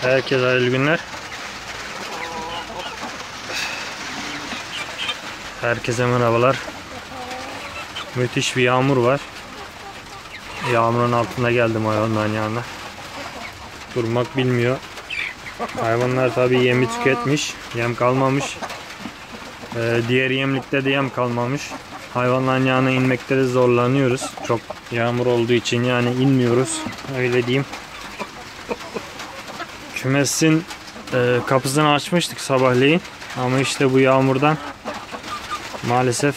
Herkese hayırlı günler. Herkese merhabalar. Müthiş bir yağmur var. Yağmurun altında geldim hayvanların yanına. Durmak bilmiyor. Hayvanlar tabii yemi tüketmiş. Yem kalmamış. Diğer yemlikte de yem kalmamış. Hayvanların yanına inmekte de zorlanıyoruz. Çok yağmur olduğu için yani inmiyoruz. Öyle diyeyim. Kümesin kapısını açmıştık sabahleyin. Ama işte bu yağmurdan maalesef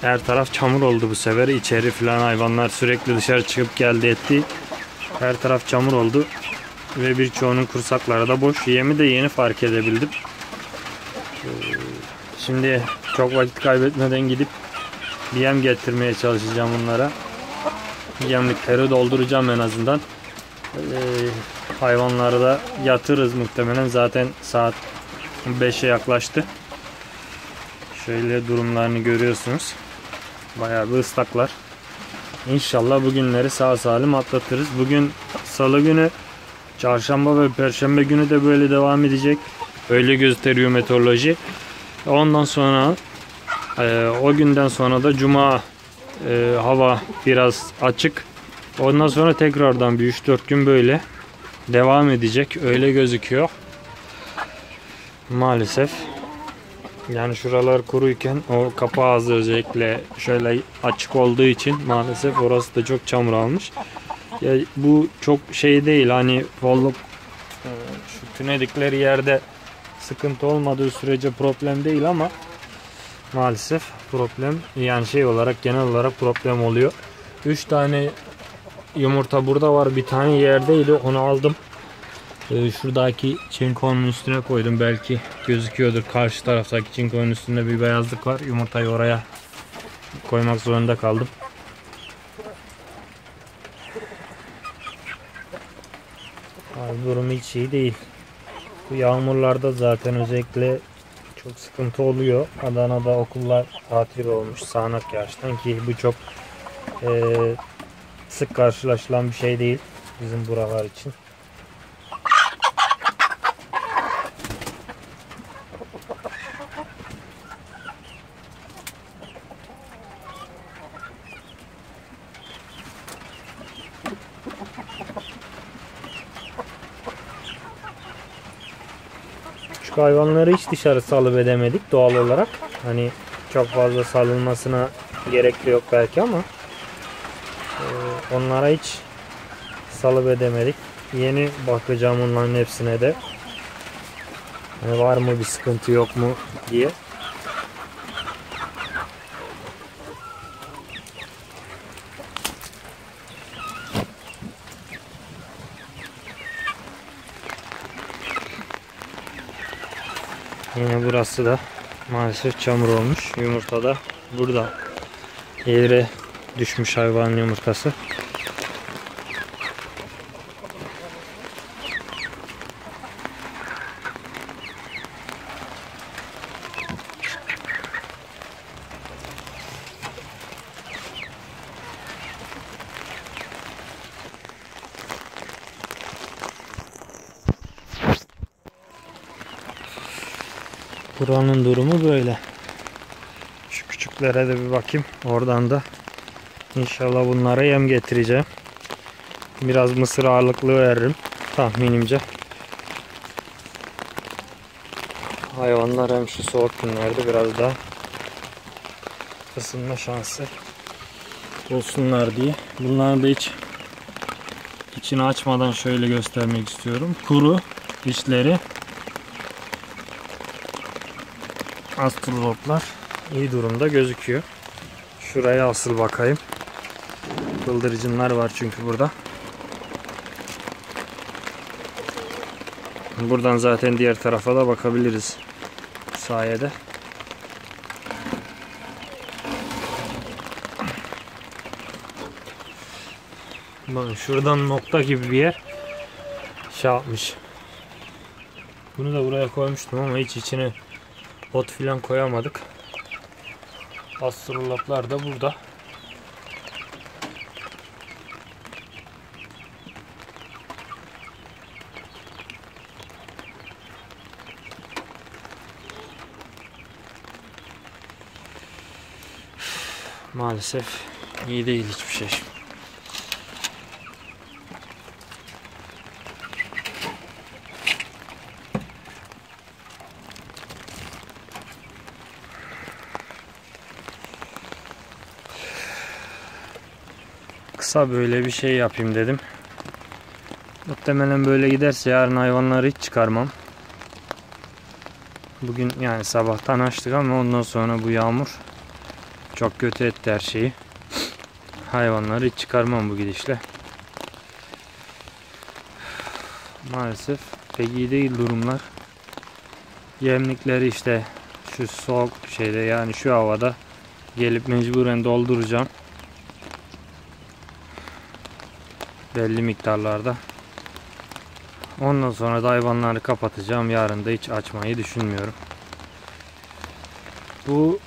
her taraf çamur oldu bu sefer. İçeri falan hayvanlar sürekli dışarı çıkıp geldi etti. Her taraf çamur oldu. Ve birçoğunun kursakları da boş. Yemi de yeni fark edebildim. Şimdi çok vakit kaybetmeden gidip yem getirmeye çalışacağım bunlara. Yemlikleri dolduracağım en azından. Hayvanları da yatırız muhtemelen. Zaten saat 5'e yaklaştı. Şöyle durumlarını görüyorsunuz. Bayağı bir ıslaklar. İnşallah bugünleri sağ salim atlatırız. Bugün salı günü, çarşamba ve perşembe günü de böyle devam edecek. Öyle gösteriyor meteoroloji. Ondan sonra o günden sonra da cuma hava biraz açık. Ondan sonra tekrardan bir 3-4 gün böyle devam edecek. Öyle gözüküyor. Maalesef. Yani şuralar kuruyken o kapı ağzı özellikle şöyle açık olduğu için maalesef orası da çok çamur almış. Ya bu çok şey değil hani vallahi şu tünedikleri yerde sıkıntı olmadığı sürece problem değil ama maalesef problem yani şey olarak genel olarak problem oluyor. 3 tane yumurta burada var, bir tane yerdeydi, onu aldım. Şuradaki çinkonun üstüne koydum, belki gözüküyordur. Karşı taraftaki çinkonun üstünde bir beyazlık var, yumurtayı oraya koymak zorunda kaldım. Abi durum hiç iyi değil. Bu yağmurlarda zaten özellikle çok sıkıntı oluyor. Adana'da okullar tatil olmuş sağanak yağıştan ki bu çok sık karşılaşılan bir şey değil bizim buralar için. Küçük hayvanları hiç dışarı salıp edemedik doğal olarak. Hani çok fazla salınmasına gerek yok belki ama onlara hiç salıp edemedik. Yeni bakacağım onların hepsine de. Yani var mı bir sıkıntı yok mu diye. Yine burası da maalesef çamur olmuş. Yumurta da burada yere düşmüş hayvanın yumurtası. Buranın durumu böyle. Şu küçüklere de bir bakayım. Oradan da inşallah bunlara yem getireceğim. Biraz mısır ağırlıklı veririm tahminimce. Hayvanlar hem şu soğuk günlerde biraz daha ısınma şansı bulsunlar diye. Bunları da hiç içini açmadan şöyle göstermek istiyorum. Kuru içleri. Astroloplar iyi durumda gözüküyor. Şuraya asıl bakayım. Bıldırcınlar var çünkü burada. Buradan zaten diğer tarafa da bakabiliriz sayede. Bakın şuradan nokta gibi bir yer şey yapmış. Bunu da buraya koymuştum ama hiç içine ot filan koyamadık. Astroloplar da burada. maalesef iyi değil hiçbir şey. Kısa böyle bir şey yapayım dedim. Muhtemelen böyle giderse yarın hayvanları hiç çıkarmam. Bugün yani sabahtan açtık ama ondan sonra bu yağmur çok kötü etti her şeyi. Hayvanları hiç çıkarmam bu gidişle. Maalesef pek iyi değil durumlar. Yemlikleri işte şu soğuk şeyde yani şu havada gelip mecburen dolduracağım. Belli miktarlarda. Ondan sonra da hayvanları kapatacağım. Yarın da hiç açmayı düşünmüyorum. Bu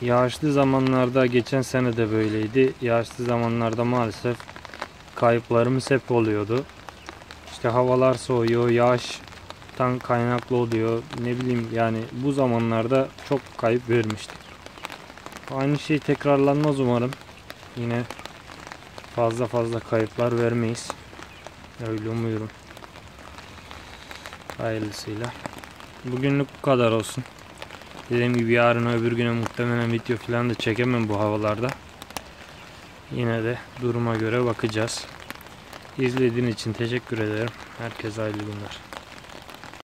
yağışlı zamanlarda, geçen sene de böyleydi. Yağışlı zamanlarda maalesef kayıplarımız hep oluyordu. İşte havalar soğuyor, yağıştan kaynaklı oluyor. Ne bileyim yani bu zamanlarda çok kayıp vermiştik. Aynı şey tekrarlanmaz umarım. Yine fazla kayıplar vermeyiz. Öyle umuyorum. Hayırlısıyla. Bugünlük bu kadar olsun. Dediğim gibi yarın öbür güne muhtemelen video falan da çekemem bu havalarda. Yine de duruma göre bakacağız. İzlediğiniz için teşekkür ederim. Herkese hayırlı günler.